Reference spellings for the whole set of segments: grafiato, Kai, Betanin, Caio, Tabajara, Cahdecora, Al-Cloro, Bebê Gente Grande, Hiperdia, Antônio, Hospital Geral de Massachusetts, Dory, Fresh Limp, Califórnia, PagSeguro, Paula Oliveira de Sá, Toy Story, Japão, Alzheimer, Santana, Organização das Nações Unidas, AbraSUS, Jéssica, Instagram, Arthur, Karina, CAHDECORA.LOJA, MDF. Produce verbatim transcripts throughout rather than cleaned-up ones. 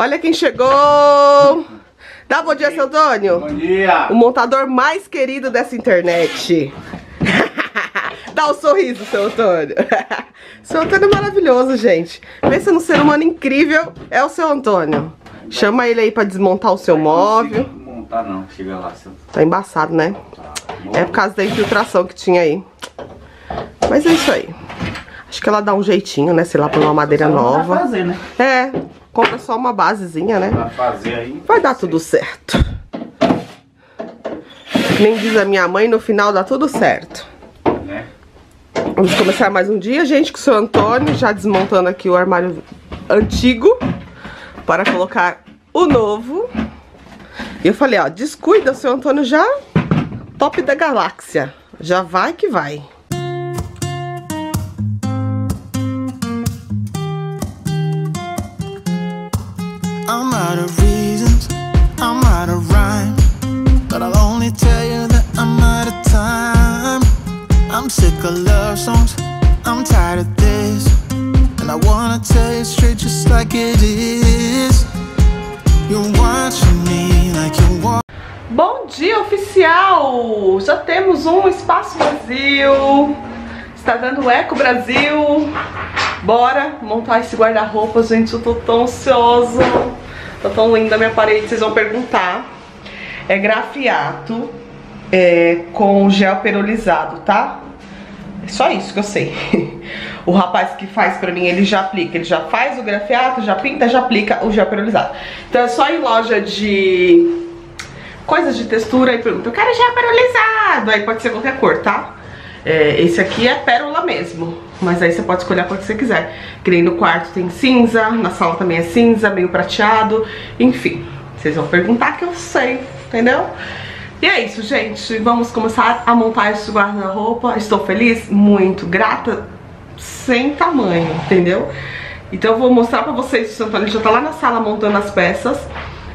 Olha quem chegou! Dá bom dia, seu Antônio! Bom dia! O montador mais querido dessa internet. Dá um sorriso, seu Antônio. Seu Antônio é maravilhoso, gente. Pensa num ser humano incrível, é o seu Antônio. Chama ele aí pra desmontar o seu eu móvel. Não consigo montar, não. Chega lá, seu... Tá embaçado, né? Tá. É por causa da infiltração que tinha aí. Mas é isso aí. Acho que ela dá um jeitinho, né? Sei lá, é, por uma madeira nova. Vai fazer, né? É, compra só uma basezinha, né? Vai fazer aí. Vai dar tudo certo. Nem diz a minha mãe, no final dá tudo certo. Né? Vamos começar mais um dia, gente, com o seu Antônio. Já desmontando aqui o armário antigo para colocar o novo. E eu falei, ó, descuida, o seu Antônio já top da galáxia. Já vai que vai. I'm out of reasons, I'm out of rhyme, but I'll only tell you that I'm out of time. I'm sick of love songs, I'm tired of this, and I wanna tell you straight just like it is. You're watching me like you're watching. Bom dia, oficial! Já temos um espaço vazio. Está dando eco, Brasil. Bora montar esse guarda-roupa, gente. Eu tô tão ansiosa. Tá tão linda a minha parede, vocês vão perguntar. É grafiato é, com gel perolizado, tá? É só isso que eu sei. O rapaz que faz pra mim, ele já aplica. Ele já faz o grafiato, já pinta, já aplica o gel perolizado. Então é só em loja de coisas de textura e pergunta, eu quero gel perolizado. Aí pode ser qualquer cor, tá? É, esse aqui é pérola mesmo, mas aí você pode escolher a cor que você quiser. Que nem no quarto tem cinza, na sala também é cinza, meio prateado, enfim. Vocês vão perguntar que eu sei, entendeu? E é isso, gente. Vamos começar a montar esse guarda-roupa. Estou feliz, muito grata, sem tamanho, entendeu? Então eu vou mostrar pra vocês, o Santana já tá lá na sala montando as peças.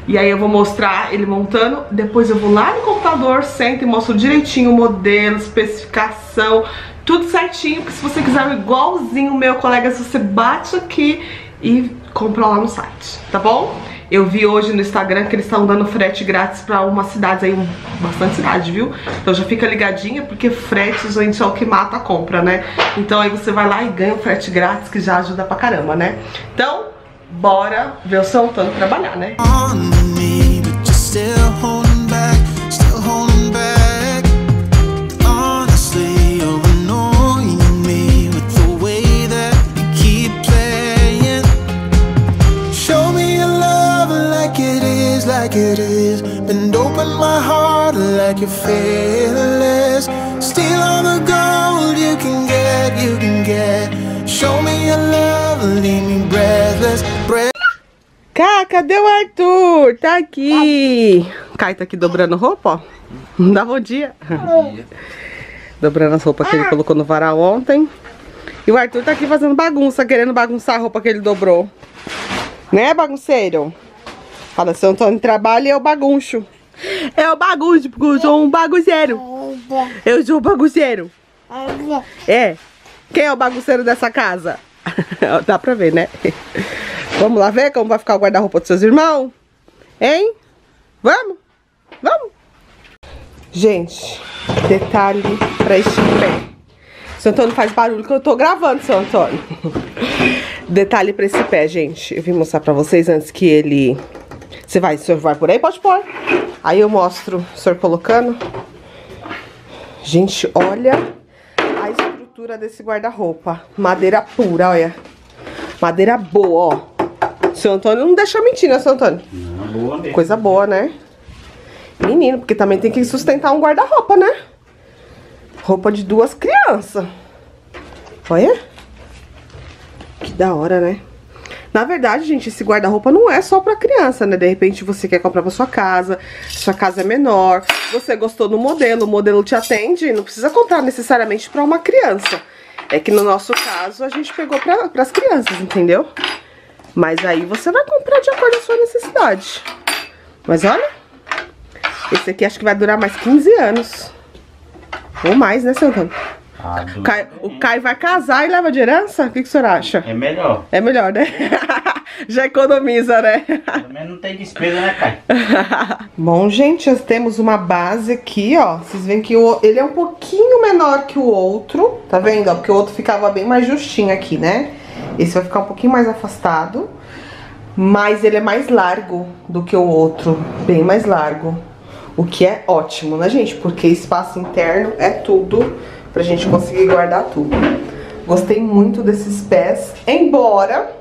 E aí eu vou mostrar ele montando, depois eu vou lá no computador, sento e mostro direitinho o modelo, especificação, tudo certinho, porque se você quiser um igualzinho o meu, colega, você bate aqui e compra lá no site, tá bom? Eu vi hoje no Instagram que eles estão dando frete grátis pra umas cidades aí, bastante cidade, viu? Então já fica ligadinha, porque frete, gente, é o que mata a compra, né? Então aí você vai lá e ganha o frete grátis, que já ajuda pra caramba, né? Então... bora ver o seu Antônio trabalhar, né? Cá, cadê o Arthur? Tá aqui. Kai tá aqui dobrando roupa, ó. Dá bom dia. Bom dia. Dobrando as roupas que ele colocou no varal ontem. E o Arthur tá aqui fazendo bagunça, querendo bagunçar a roupa que ele dobrou. Né, bagunceiro? Fala, seu Antônio trabalha e eu bagunço. Eu bagunço, porque eu sou um bagunceiro. Eu sou um bagunceiro. É. Quem é o bagunceiro dessa casa? Dá pra ver, né? Vamos lá ver como vai ficar o guarda-roupa dos seus irmãos? Hein? Vamos? Vamos? Gente, detalhe pra este pé. Seu Antônio faz barulho que eu tô gravando, seu Antônio. Detalhe pra esse pé, gente. Eu vim mostrar pra vocês antes que ele... Você vai, o senhor vai por aí? Pode pôr. Aí eu mostro o senhor colocando. Gente, olha a estrutura desse guarda-roupa. Madeira pura, olha. Madeira boa, ó. Seu Antônio não deixa mentir, né, seu Antônio? Não, boa mesmo. Coisa boa, né? Menino, porque também tem que sustentar um guarda-roupa, né? Roupa de duas crianças. Olha. Que da hora, né? Na verdade, gente, esse guarda-roupa não é só pra criança, né? De repente você quer comprar pra sua casa, sua casa é menor, você gostou do modelo, o modelo te atende, não precisa comprar necessariamente pra uma criança. É que no nosso caso, a gente pegou pra, pras crianças, entendeu? Mas aí você vai comprar de acordo com a sua necessidade. Mas olha, esse aqui acho que vai durar mais quinze anos. Ou mais, né, seu Antônio? Ah, o Caio vai casar e leva de herança? O que, que o senhor acha? É melhor. É melhor, né? Já economiza, né? Pelo menos não tem despesa, né, Kai? Bom, gente, nós temos uma base aqui, ó. Vocês veem que o, ele é um pouquinho menor que o outro. Tá vendo? Ó, porque o outro ficava bem mais justinho aqui, né? Esse vai ficar um pouquinho mais afastado. Mas ele é mais largo do que o outro. Bem mais largo. O que é ótimo, né, gente? Porque espaço interno é tudo pra gente conseguir guardar tudo. Gostei muito desses pés. Embora...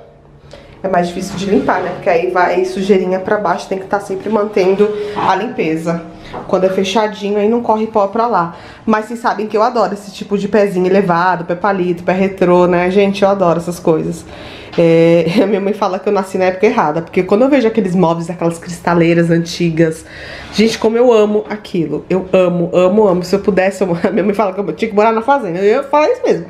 é mais difícil de limpar, né? Porque aí vai sujeirinha pra baixo, tem que estar tá sempre mantendo a limpeza. Quando é fechadinho, aí não corre pó pra lá. Mas vocês sabem que eu adoro esse tipo de pezinho elevado, pé palito, pé retrô, né? Gente, eu adoro essas coisas. É... A minha mãe fala que eu nasci na época errada, porque quando eu vejo aqueles móveis, aquelas cristaleiras antigas... Gente, como eu amo aquilo. Eu amo, amo, amo. Se eu pudesse, eu... a minha mãe fala que eu tinha que morar na fazenda. Eu ia falar isso mesmo.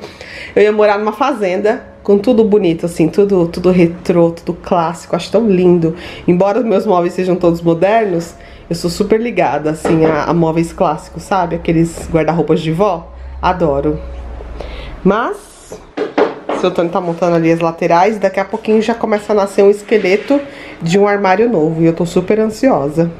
Eu ia morar numa fazenda... com tudo bonito, assim, tudo, tudo retrô, tudo clássico, acho tão lindo. Embora os meus móveis sejam todos modernos, eu sou super ligada, assim, a, a móveis clássicos, sabe? Aqueles guarda-roupas de vó, adoro. Mas, o seu Antônio tá montando ali as laterais, daqui a pouquinho já começa a nascer um esqueleto de um armário novo, e eu tô super ansiosa.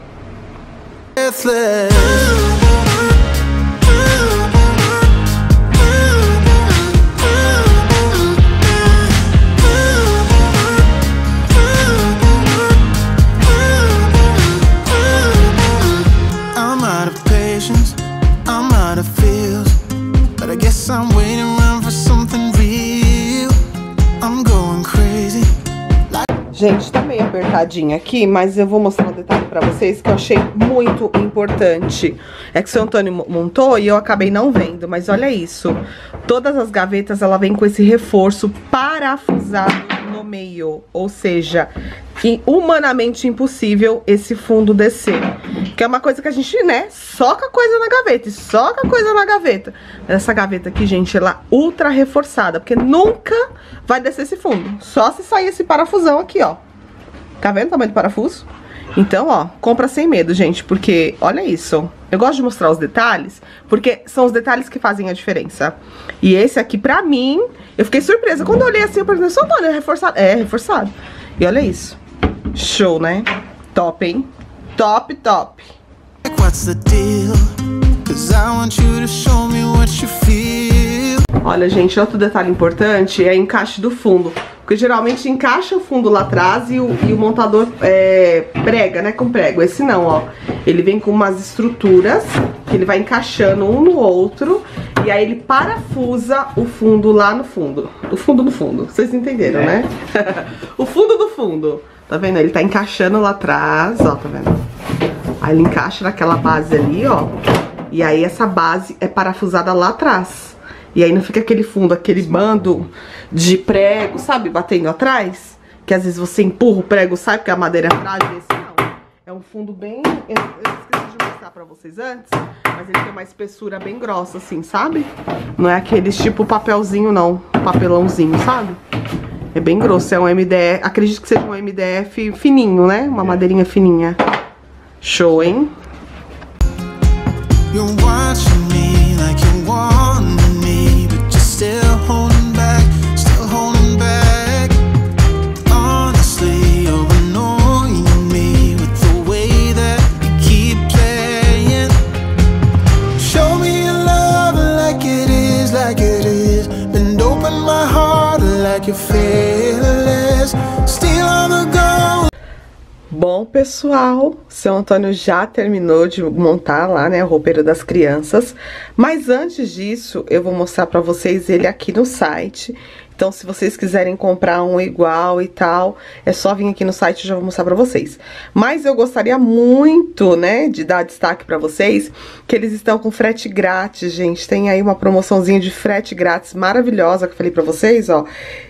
Gente, tá meio apertadinha aqui, mas eu vou mostrar um detalhe pra vocês que eu achei muito importante. É que o seu Antônio montou e eu acabei não vendo, mas olha isso. Todas as gavetas, ela vem com esse reforço parafusado no meio. Ou seja, que humanamente impossível esse fundo descer. Que é uma coisa que a gente, né, soca coisa na gaveta e soca coisa na gaveta. Essa gaveta aqui, gente, ela é ultra reforçada, porque nunca vai descer esse fundo. Só se sair esse parafusão aqui, ó. Tá vendo o tamanho do parafuso? Então, ó, compra sem medo, gente, porque olha isso. Eu gosto de mostrar os detalhes, porque são os detalhes que fazem a diferença. E esse aqui, pra mim, eu fiquei surpresa. Quando eu olhei assim, eu perguntei, só olha, é reforçado. É, é reforçado. E olha isso. Show, né? Top, hein? Top, top. Olha, gente, outro detalhe importante é o encaixe do fundo. Porque geralmente encaixa o fundo lá atrás e o, e o montador é, prega, né, com prego. Esse não, ó. Ele vem com umas estruturas que ele vai encaixando um no outro. E aí ele parafusa o fundo lá no fundo. O fundo do fundo. Vocês entenderam, é, né? O fundo do fundo. Tá vendo? Ele tá encaixando lá atrás, ó, tá vendo? Aí ele encaixa naquela base ali, ó. E aí essa base é parafusada lá atrás. E aí não fica aquele fundo, aquele bando de prego, sabe? Batendo atrás. Que às vezes você empurra o prego, sai porque a madeira é frágil. Esse não. É um fundo bem... Eu, eu esqueci de mostrar pra vocês antes. Mas ele tem uma espessura bem grossa, assim, sabe? Não é aqueles tipo papelzinho, não. Papelãozinho, sabe? É bem grosso, é um M D F, acredito que seja um M D F fininho, né? Uma madeirinha fininha. Show, hein? Bom, pessoal, seu Antônio já terminou de montar lá, né, o roupeiro das crianças. Mas antes disso, eu vou mostrar pra vocês ele aqui no site. Então, se vocês quiserem comprar um igual e tal, é só vir aqui no site, eu já vou mostrar pra vocês. Mas eu gostaria muito, né, de dar destaque pra vocês, que eles estão com frete grátis, gente. Tem aí uma promoçãozinha de frete grátis maravilhosa que eu falei pra vocês, ó.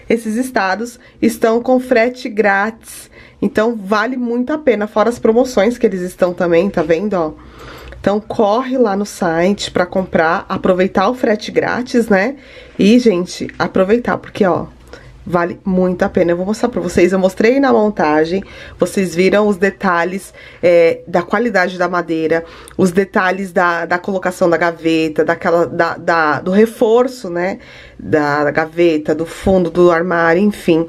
Esses estados estão com frete grátis, então vale muito a pena, fora as promoções que eles estão também, tá vendo, ó? Então, corre lá no site pra comprar, aproveitar o frete grátis, né? E, gente, aproveitar, porque, ó, vale muito a pena. Eu vou mostrar pra vocês, eu mostrei na montagem, vocês viram os detalhes é, da qualidade da madeira, os detalhes da, da colocação da gaveta, daquela, da, da, do reforço, né? Da gaveta, do fundo do armário, enfim...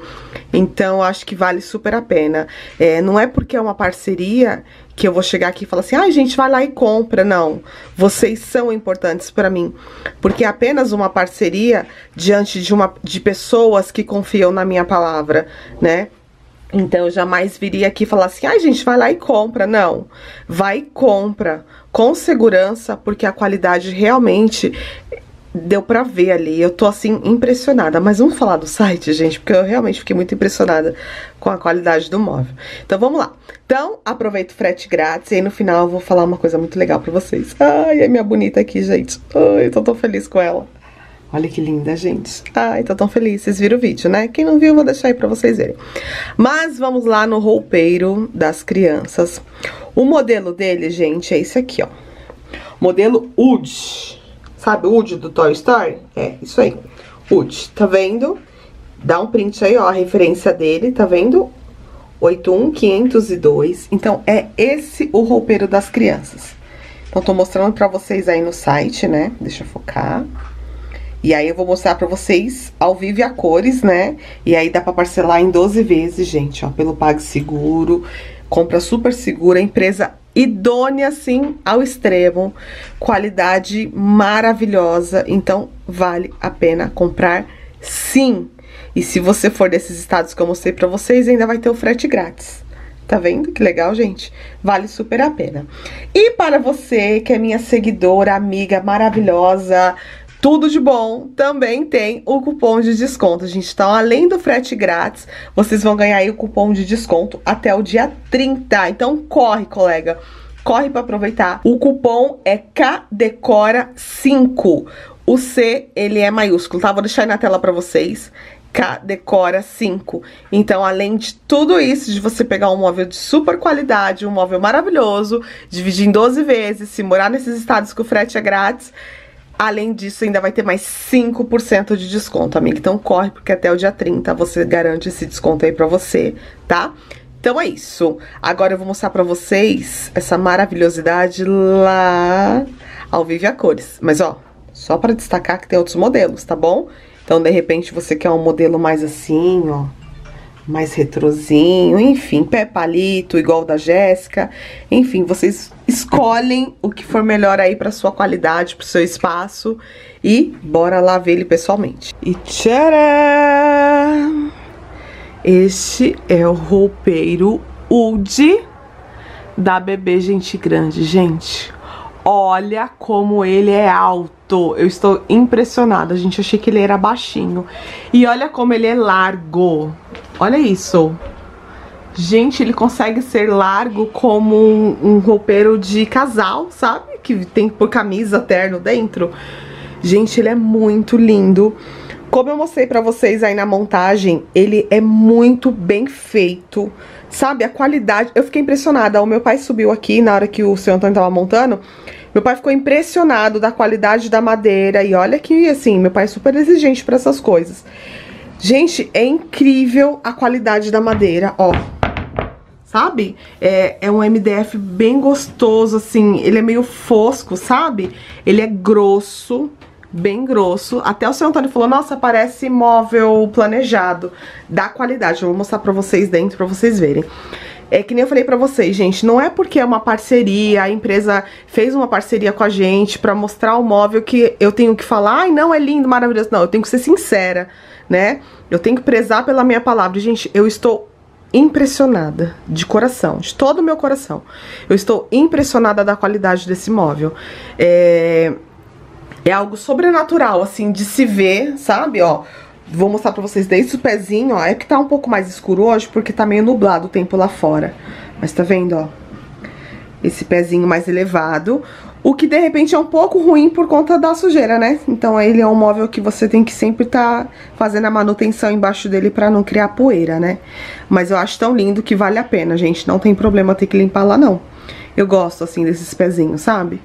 Então, acho que vale super a pena. É, não é porque é uma parceria que eu vou chegar aqui e falar assim, ai, ah, gente, vai lá e compra. Não, vocês são importantes pra mim. Porque é apenas uma parceria diante de, uma, de pessoas que confiam na minha palavra, né? Então, eu jamais viria aqui e falar assim, ai, ah, gente, vai lá e compra. Não, vai e compra com segurança, porque a qualidade realmente... deu pra ver ali, eu tô assim impressionada, mas vamos falar do site, gente, porque eu realmente fiquei muito impressionada com a qualidade do móvel. Então vamos lá. Então, aproveita o frete grátis e aí no final eu vou falar uma coisa muito legal pra vocês. Ai, é minha bonita aqui, gente. Ai, eu tô tão feliz com ela. Olha que linda, gente. Ai, tô tão feliz. Vocês viram o vídeo, né? Quem não viu, eu vou deixar aí pra vocês verem. Mas vamos lá no roupeiro das crianças. O modelo dele, gente, é esse aqui, ó. Modelo Wood. Sabe o Woody do Toy Story? É, isso aí. Woody, tá vendo? Dá um print aí, ó, a referência dele, tá vendo? oito um cinco zero dois. Então, é esse o roupeiro das crianças. Então, tô mostrando pra vocês aí no site, né? Deixa eu focar. E aí, eu vou mostrar pra vocês ao vivo e a cores, né? E aí, dá pra parcelar em doze vezes, gente, ó. Pelo PagSeguro, compra super segura, empresa... idônea, assim, ao extremo, qualidade maravilhosa, então vale a pena comprar sim. E se você for desses estados que eu mostrei pra vocês, ainda vai ter o frete grátis. Tá vendo? Que legal, gente? Vale super a pena. E para você, que é minha seguidora, amiga maravilhosa... tudo de bom, também tem o cupom de desconto, gente. Então, além do frete grátis, vocês vão ganhar aí o cupom de desconto até o dia trinta. Então, corre, colega. Corre para aproveitar. O cupom é Cahdecora cinco. O C, ele é maiúsculo, tá? Vou deixar aí na tela para vocês. Cahdecora cinco. Então, além de tudo isso, de você pegar um móvel de super qualidade, um móvel maravilhoso, dividir em doze vezes, se morar nesses estados que o frete é grátis... além disso, ainda vai ter mais cinco por cento de desconto, amiga. Então, corre, porque até o dia trinta você garante esse desconto aí pra você, tá? Então, é isso. Agora eu vou mostrar pra vocês essa maravilhosidade lá ao vivo e a cores. Mas, ó, só pra destacar que tem outros modelos, tá bom? Então, de repente, você quer um modelo mais assim, ó, mais retrozinho, enfim, pé palito, igual o da Jéssica. Enfim, vocês escolhem o que for melhor aí pra sua qualidade, pro seu espaço. E bora lá ver ele pessoalmente. E tcharam! Este é o roupeiro Woody da Bebê Gente Grande, gente. Olha como ele é alto. Eu estou impressionada, gente. Eu achei que ele era baixinho. E olha como ele é largo. Olha isso. Gente, ele consegue ser largo como um, um roupeiro de casal, sabe? Que tem por camisa, terno dentro. Gente, ele é muito lindo. Como eu mostrei pra vocês aí na montagem, ele é muito bem feito. Sabe, a qualidade... eu fiquei impressionada. O meu pai subiu aqui na hora que o seu Antônio tava montando. Meu pai ficou impressionado da qualidade da madeira. E olha que, assim, meu pai é super exigente pra essas coisas. Gente, é incrível a qualidade da madeira, ó. Sabe? É, é um M D F bem gostoso, assim. Ele é meio fosco, sabe? Ele é grosso, bem grosso. Até o seu Antônio falou, nossa, parece móvel planejado. Da qualidade. Eu vou mostrar pra vocês dentro, pra vocês verem. É que nem eu falei pra vocês, gente, não é porque é uma parceria, a empresa fez uma parceria com a gente pra mostrar o móvel que eu tenho que falar, ai, não, é lindo, maravilhoso. Não, eu tenho que ser sincera, né? Eu tenho que prezar pela minha palavra. Gente, eu estou impressionada, de coração, de todo o meu coração. Eu estou impressionada da qualidade desse móvel. É, é algo sobrenatural, assim, de se ver, sabe, ó. Vou mostrar pra vocês desde o pezinho, ó. É que tá um pouco mais escuro hoje, porque tá meio nublado o tempo lá fora. Mas tá vendo, ó? Esse pezinho mais elevado. O que, de repente, é um pouco ruim por conta da sujeira, né? Então, ele é um móvel que você tem que sempre tá fazendo a manutenção embaixo dele pra não criar poeira, né? Mas eu acho tão lindo que vale a pena, gente. Não tem problema ter que limpar lá, não. Eu gosto, assim, desses pezinhos, sabe?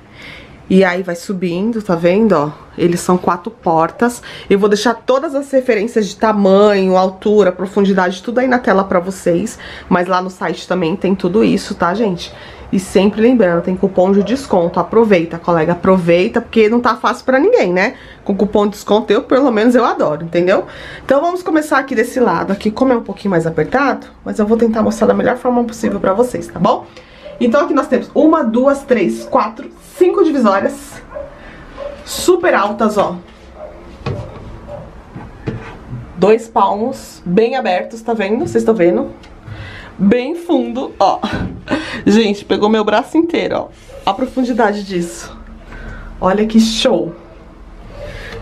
E aí vai subindo, tá vendo, ó? Eles são quatro portas. Eu vou deixar todas as referências de tamanho, altura, profundidade, tudo aí na tela pra vocês. Mas lá no site também tem tudo isso, tá, gente? E sempre lembrando, tem cupom de desconto. Aproveita, colega, aproveita, porque não tá fácil pra ninguém, né? Com cupom de desconto, eu, pelo menos, eu adoro, entendeu? Então vamos começar aqui desse lado aqui, como é um pouquinho mais apertado, mas eu vou tentar mostrar da melhor forma possível pra vocês, tá bom? Então aqui nós temos uma, duas, três, quatro, cinco divisórias super altas, ó. Dois palmos bem abertos, tá vendo? Vocês estão vendo? Bem fundo, ó. Gente, pegou meu braço inteiro, ó. A profundidade disso. Olha que show.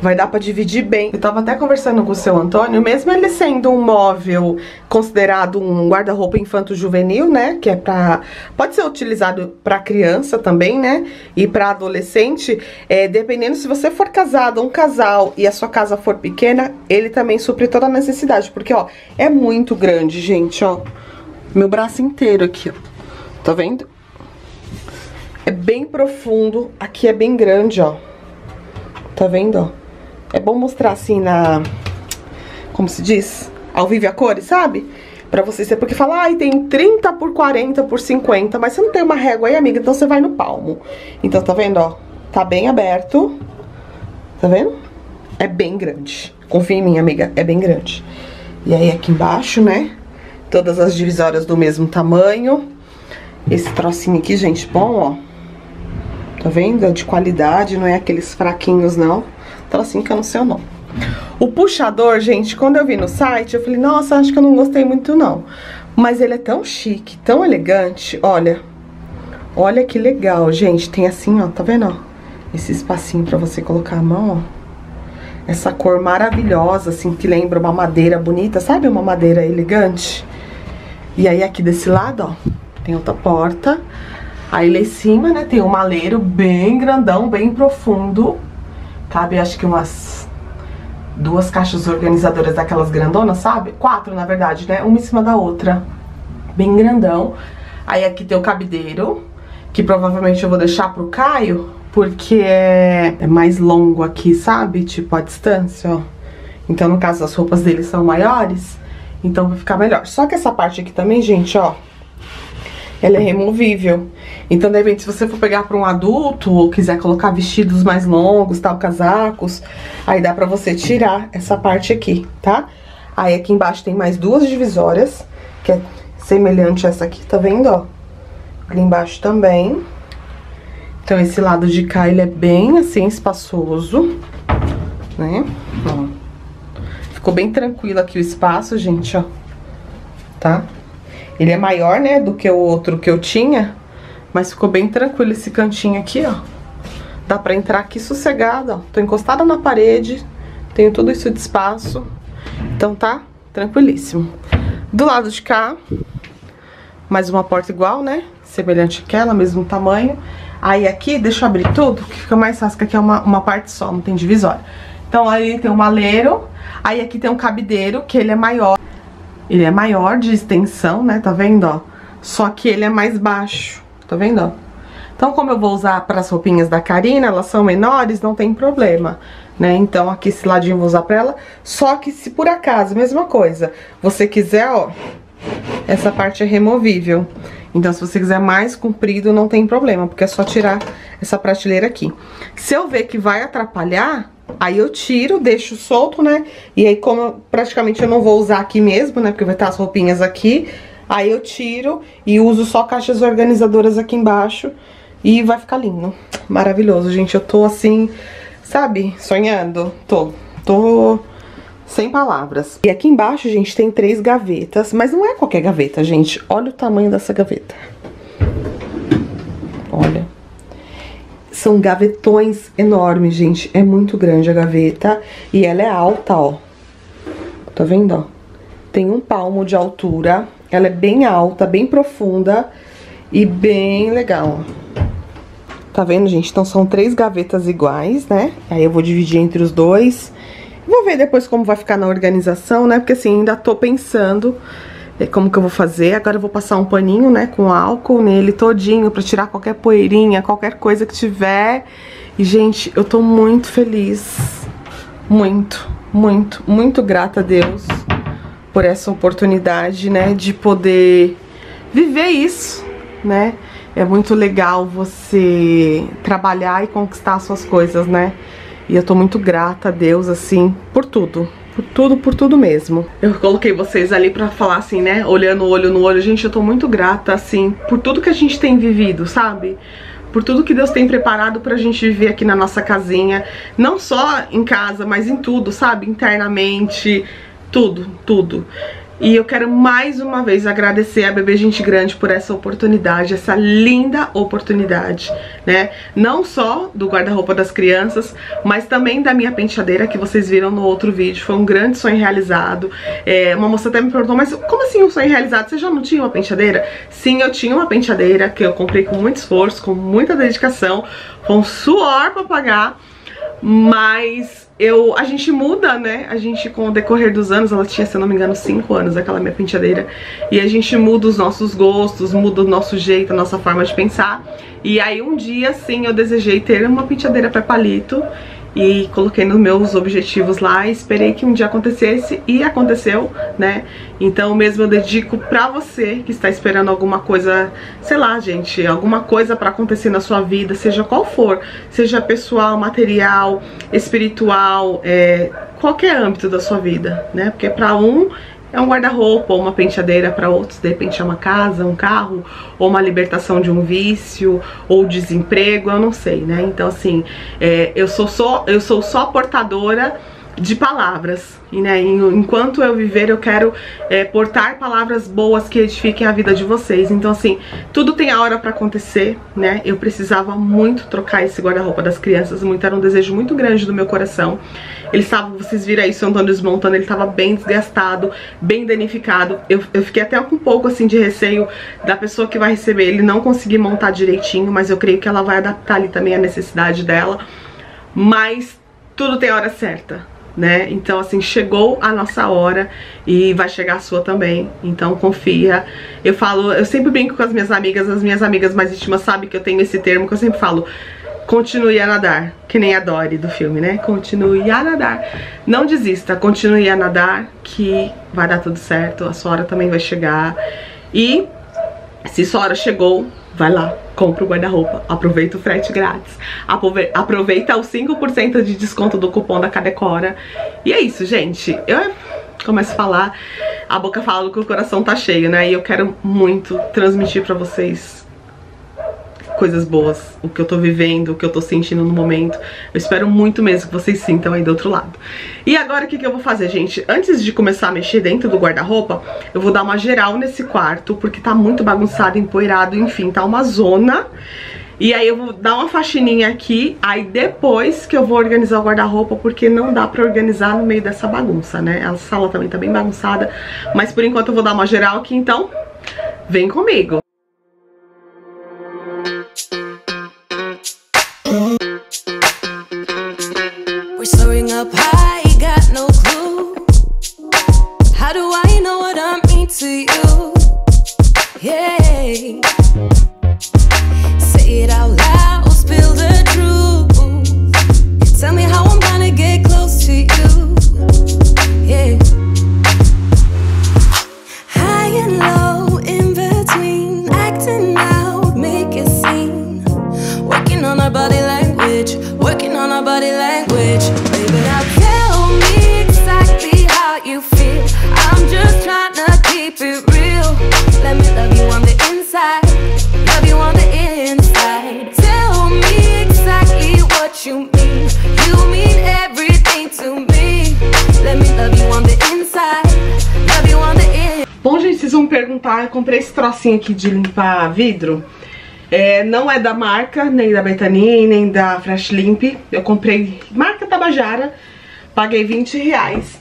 Vai dar pra dividir bem. Eu tava até conversando com o seu Antônio, mesmo ele sendo um móvel considerado um guarda-roupa infanto-juvenil, né? Que é pra... Pode ser utilizado pra criança também, né? E pra adolescente, é, dependendo se você for casado, um casal, e a sua casa for pequena, ele também supre toda a necessidade. Porque, ó, é muito grande, gente, ó. Meu braço inteiro aqui, ó. Tá vendo? É bem profundo. Aqui é bem grande, ó. Tá vendo, ó? É bom mostrar assim na... Como se diz? Ao vivo e a cores, sabe? Pra vocês terem... Porque fala, ai, ah, tem trinta por quarenta por cinquenta. Mas você não tem uma régua aí, amiga, então você vai no palmo. Então, tá vendo, ó? Tá bem aberto. Tá vendo? É bem grande. Confia em mim, amiga. É bem grande. E aí, aqui embaixo, né? Todas as divisórias do mesmo tamanho. Esse trocinho aqui, gente, bom, ó. Tá vendo? É de qualidade, não é aqueles fraquinhos, não. Trocinho que eu não sei o nome. O puxador, gente, quando eu vi no site, eu falei, nossa, acho que eu não gostei muito, não. Mas ele é tão chique, tão elegante, olha. Olha que legal, gente. Tem assim, ó, tá vendo, ó? Esse espacinho pra você colocar a mão, ó. Essa cor maravilhosa, assim, que lembra uma madeira bonita, sabe? Uma madeira elegante. E aí, aqui desse lado, ó, tem outra porta. Aí, lá em cima, né, tem um maleiro bem grandão, bem profundo. Cabe, acho que umas duas caixas organizadoras daquelas grandonas, sabe? Quatro, na verdade, né? Uma em cima da outra. Bem grandão. Aí, aqui tem o cabideiro, que provavelmente eu vou deixar pro Caio... Porque é, é mais longo aqui, sabe? Tipo, a distância, ó. Então, no caso, as roupas dele são maiores. Então, vai ficar melhor. Só que essa parte aqui também, gente, ó. Ela é removível. Então, de repente, se você for pegar pra um adulto... Ou quiser colocar vestidos mais longos, tal, casacos... Aí dá pra você tirar essa parte aqui, tá? Aí, aqui embaixo tem mais duas divisórias. Que é semelhante a essa aqui, tá vendo, ó? Ali embaixo também... Então, esse lado de cá, ele é bem, assim, espaçoso, né? Ó. Ficou bem tranquilo aqui o espaço, gente, ó. Tá? Ele é maior, né, do que o outro que eu tinha, mas ficou bem tranquilo esse cantinho aqui, ó. Dá pra entrar aqui sossegado, ó. Tô encostada na parede, tenho tudo isso de espaço. Então, tá? Tranquilíssimo. Do lado de cá, mais uma porta igual, né? Semelhante àquela, mesmo tamanho. Aí aqui, deixa eu abrir tudo, que fica mais fácil, que aqui é uma, uma parte só, não tem divisória. Então aí tem um maleiro, aí aqui tem um cabideiro, que ele é maior. Ele é maior de extensão, né, tá vendo, ó? Só que ele é mais baixo, tá vendo, ó? Então como eu vou usar para as roupinhas da Karina, elas são menores, não tem problema, né? Então aqui esse ladinho eu vou usar para ela, só que se por acaso, mesma coisa, você quiser, ó, essa parte é removível. Então, se você quiser mais comprido, não tem problema, porque é só tirar essa prateleira aqui. Se eu ver que vai atrapalhar, aí eu tiro, deixo solto, né? E aí, como eu, praticamente eu não vou usar aqui mesmo, né? Porque vai estar as roupinhas aqui, aí eu tiro e uso só caixas organizadoras aqui embaixo e vai ficar lindo. Maravilhoso, gente. Eu tô assim, sabe? Sonhando. Tô, tô... Sem palavras. E aqui embaixo, gente, tem três gavetas. Mas não é qualquer gaveta, gente. Olha o tamanho dessa gaveta. Olha. São gavetões enormes, gente. É muito grande a gaveta. E ela é alta, ó. Tá vendo, ó? Tem um palmo de altura. Ela é bem alta, bem profunda. E bem legal, ó. Tá vendo, gente? Então, são três gavetas iguais, né? Aí eu vou dividir entre os dois... Vou ver depois como vai ficar na organização, né? Porque assim, ainda tô pensando como que eu vou fazer. Agora eu vou passar um paninho, né? Com álcool nele todinho pra tirar qualquer poeirinha, qualquer coisa que tiver. E, gente, eu tô muito feliz. Muito, muito, muito grata a Deus por essa oportunidade, né? De poder viver isso, né? é muito legal você trabalhar e conquistar as suas coisas, né? E eu tô muito grata a Deus, assim, por tudo. Por tudo, por tudo mesmo. Eu coloquei vocês ali pra falar assim, né? Olhando o olho no olho. Gente, eu tô muito grata, assim, por tudo que a gente tem vivido, sabe? Por tudo que Deus tem preparado pra gente viver aqui na nossa casinha. Não só em casa, mas em tudo, sabe? Internamente, tudo, tudo. E eu quero mais uma vez agradecer a Bebê Gente Grande por essa oportunidade, essa linda oportunidade, né? Não só do guarda-roupa das crianças, mas também da minha penteadeira, que vocês viram no outro vídeo. Foi um grande sonho realizado. É, uma moça até me perguntou, mas como assim um sonho realizado? Você já não tinha uma penteadeira? Sim, eu tinha uma penteadeira que eu comprei com muito esforço, com muita dedicação, com suor pra pagar, mas... Eu, a gente muda, né? A gente, com o decorrer dos anos, ela tinha, se eu não me engano, cinco anos, aquela minha penteadeira. E a gente muda os nossos gostos, muda o nosso jeito, a nossa forma de pensar. E aí um dia, sim, eu desejei ter uma penteadeira pé palito. E coloquei nos meus objetivos lá e esperei que um dia acontecesse. E aconteceu, né? Então mesmo eu dedico pra você que está esperando alguma coisa, sei lá, gente, alguma coisa pra acontecer na sua vida, seja qual for. Seja pessoal, material, espiritual, é, qualquer âmbito da sua vida, né? Porque pra um... é um guarda-roupa ou uma penteadeira, para outros, de repente, é uma casa, um carro, ou uma libertação de um vício, ou desemprego, eu não sei, né? Então, assim, é, eu, sou só, eu sou só portadora de palavras, e, né, enquanto eu viver, eu quero é, portar palavras boas que edifiquem a vida de vocês. Então, assim, tudo tem a hora para acontecer, né? Eu precisava muito trocar esse guarda-roupa das crianças, muito, era um desejo muito grande do meu coração. Ele estava, vocês viram aí, o Antônio desmontando, ele estava bem desgastado, bem danificado. Eu, eu fiquei até com um pouco, assim, de receio da pessoa que vai receber ele não conseguir montar direitinho, mas eu creio que ela vai adaptar ali também a necessidade dela. Mas tudo tem a hora certa, né? Então, assim, chegou a nossa hora e vai chegar a sua também. Então, confia. Eu falo, eu sempre brinco com as minhas amigas, as minhas amigas mais íntimas sabem que eu tenho esse termo que eu sempre falo. Continue a nadar, que nem a Dory do filme, né? Continue a nadar. Não desista, continue a nadar, que vai dar tudo certo. A sua hora também vai chegar. E se sua hora chegou, vai lá, compra o guarda-roupa, aproveita o frete grátis, aproveita os cinco por cento de desconto do cupom da Cahdecora. E é isso, gente. Eu começo a falar, a boca fala que o coração tá cheio, né? E eu quero muito transmitir pra vocês coisas boas, o que eu tô vivendo, o que eu tô sentindo no momento. Eu espero muito mesmo que vocês sintam aí do outro lado. E agora o que que eu vou fazer, gente? Antes de começar a mexer dentro do guarda-roupa, eu vou dar uma geral nesse quarto, porque tá muito bagunçado, empoeirado, enfim, tá uma zona. E aí eu vou dar uma faxininha aqui, aí depois que eu vou organizar o guarda-roupa, porque não dá pra organizar no meio dessa bagunça, né? A sala também tá bem bagunçada, mas por enquanto eu vou dar uma geral aqui, então vem comigo. Perguntar, eu comprei esse trocinho aqui de limpar vidro, é, não é da marca, nem da Betanin, nem da Fresh Limp, eu comprei marca Tabajara, paguei vinte reais,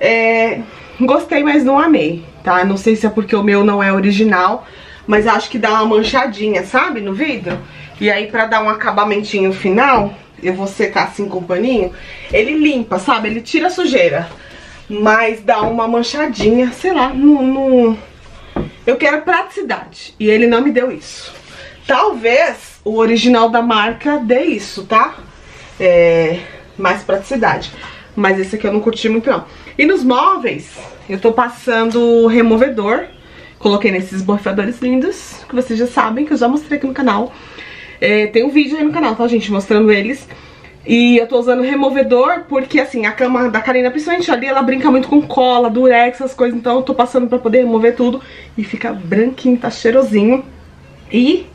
é, gostei, mas não amei, tá? Não sei se é porque o meu não é original, mas acho que dá uma manchadinha, sabe, no vidro, e aí pra dar um acabamentinho final, eu vou secar assim com o paninho, ele limpa, sabe, ele tira a sujeira, mas dá uma manchadinha, sei lá, no... no... Eu quero praticidade, e ele não me deu isso. Talvez o original da marca dê isso, tá? É, mais praticidade. Mas esse aqui eu não curti muito, não. E nos móveis, eu tô passando removedor, Coloquei nesses borrifadores lindos, que vocês já sabem, que eu já mostrei aqui no canal. É, tem um vídeo aí no canal, tá, gente? Mostrando eles. E eu tô usando removedor porque, assim, a cama da Karina, principalmente ali, ela brinca muito com cola, durex, essas coisas. Então eu tô passando pra poder remover tudo. E fica branquinho, tá cheirosinho. E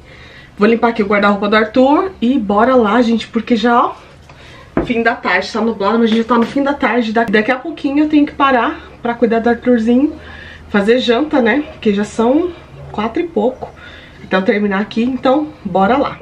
vou limpar aqui o guarda-roupa do Arthur. E bora lá, gente, porque já, ó, fim da tarde. Tá nublado, mas a gente já tá no fim da tarde. Daqui a pouquinho eu tenho que parar pra cuidar do Arthurzinho. Fazer janta, né? Porque já são quatro e pouco. Então terminar aqui, então bora lá.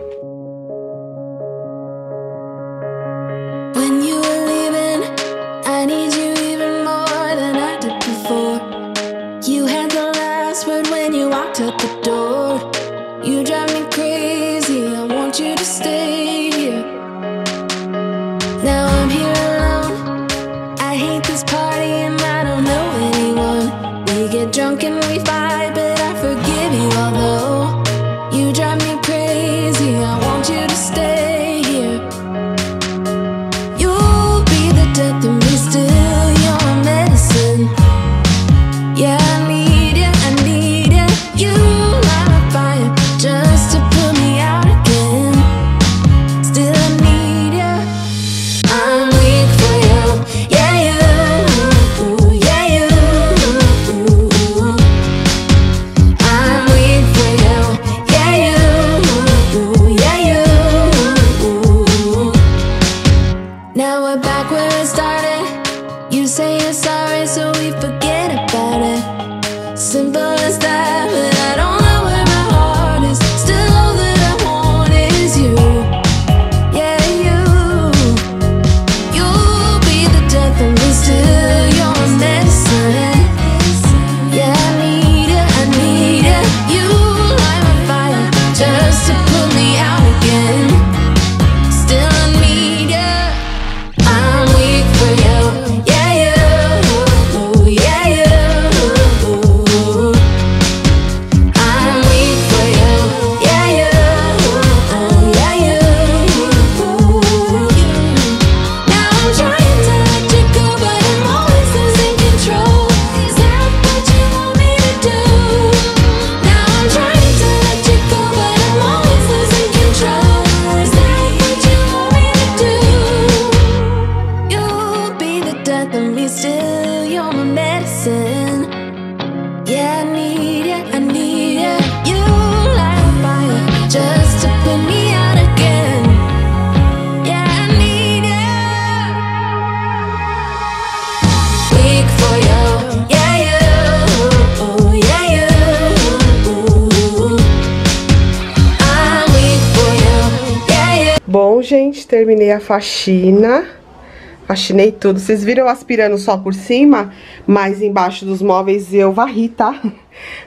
Bom, gente, terminei a faxina, faxinei tudo. Vocês viram eu aspirando só por cima, mas embaixo dos móveis eu varri, tá?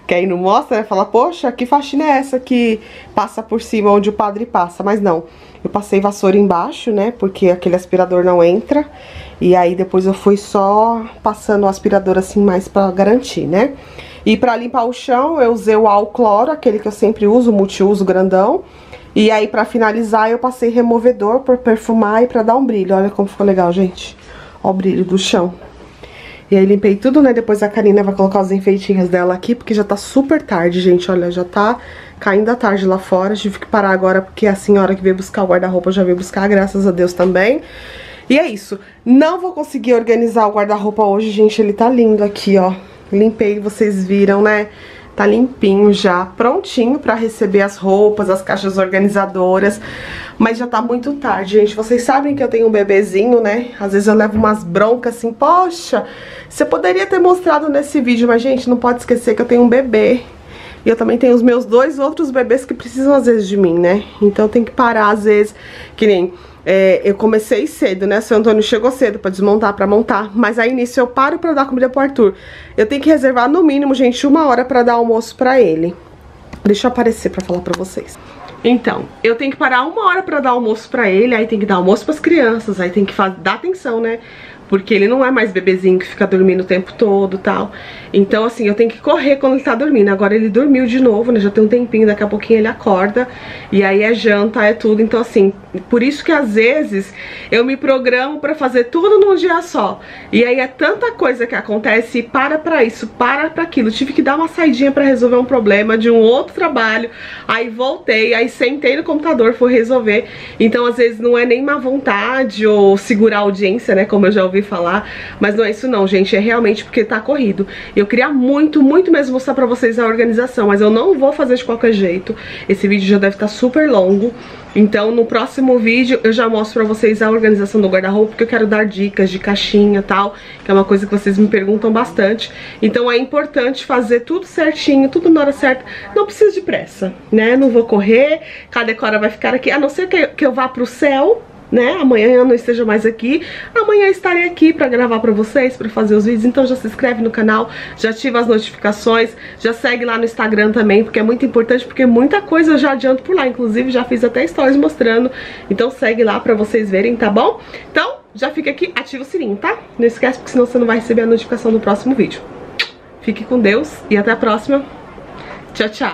Que aí não mostra, né? Fala, poxa, que faxina é essa que passa por cima onde o padre passa? Mas não, eu passei vassoura embaixo, né? Porque aquele aspirador não entra. E aí depois eu fui só passando o aspirador assim mais pra garantir, né? E pra limpar o chão eu usei o Al-Cloro, aquele que eu sempre uso, multiuso grandão. E aí, pra finalizar, eu passei removedor pra perfumar e pra dar um brilho. Olha como ficou legal, gente. Ó o brilho do chão. E aí, limpei tudo, né? Depois a Karina vai colocar os enfeitinhos dela aqui, porque já tá super tarde, gente. Olha, já tá caindo a tarde lá fora. Tive que parar agora, porque a senhora que veio buscar o guarda-roupa já veio buscar, graças a Deus também. E é isso. Não vou conseguir organizar o guarda-roupa hoje, gente. Ele tá lindo aqui, ó. Limpei, vocês viram, né? Tá limpinho já, prontinho pra receber as roupas, as caixas organizadoras. Mas já tá muito tarde, gente. Vocês sabem que eu tenho um bebezinho, né? Às vezes eu levo umas broncas assim, poxa, você poderia ter mostrado nesse vídeo. Mas, gente, não pode esquecer que eu tenho um bebê. E eu também tenho os meus dois outros bebês que precisam às vezes de mim, né? Então eu tenho que parar às vezes, que nem... É, eu comecei cedo, né? O seu Antônio chegou cedo pra desmontar, pra montar. Mas aí nisso eu paro pra dar comida pro Arthur. Eu tenho que reservar no mínimo, gente, uma hora pra dar almoço pra ele. Deixa eu aparecer pra falar pra vocês. Então, eu tenho que parar uma hora pra dar almoço pra ele. Aí tem que dar almoço pras crianças. Aí tem que dar atenção, né? porque ele não é mais bebezinho que fica dormindo o tempo todo e tal. Então, assim, eu tenho que correr quando ele tá dormindo. Agora ele dormiu de novo, né? Já tem um tempinho, daqui a pouquinho ele acorda. E aí é janta, é tudo. Então, assim, por isso que às vezes eu me programo pra fazer tudo num dia só. E aí é tanta coisa que acontece, para pra isso, para pra aquilo. Tive que dar uma saidinha pra resolver um problema de um outro trabalho. Aí voltei, aí sentei no computador, fui resolver. Então, às vezes, não é nem má vontade ou segurar a audiência, né? Como eu já ouvi falar. Mas não é isso não, gente. É realmente porque tá corrido. Eu queria muito, muito mesmo mostrar pra vocês a organização, mas eu não vou fazer de qualquer jeito. Esse vídeo já deve estar super longo. Então, no próximo vídeo eu já mostro pra vocês a organização do guarda-roupa, porque eu quero dar dicas de caixinha e tal, que é uma coisa que vocês me perguntam bastante. Então é importante fazer tudo certinho, tudo na hora certa. Não preciso de pressa, né? Não vou correr. Cahdecora vai ficar aqui, a não ser que eu vá pro céu, né? Amanhã eu não esteja mais aqui. Amanhã eu estarei aqui pra gravar pra vocês, pra fazer os vídeos. Então já se inscreve no canal, já ativa as notificações, já segue lá no Instagram também, porque é muito importante, porque muita coisa eu já adianto por lá. Inclusive já fiz até stories mostrando. Então segue lá pra vocês verem, tá bom? Então já fica aqui, ativa o sininho, tá? Não esquece, porque senão você não vai receber a notificação do próximo vídeo. Fique com Deus e até a próxima. Tchau, tchau.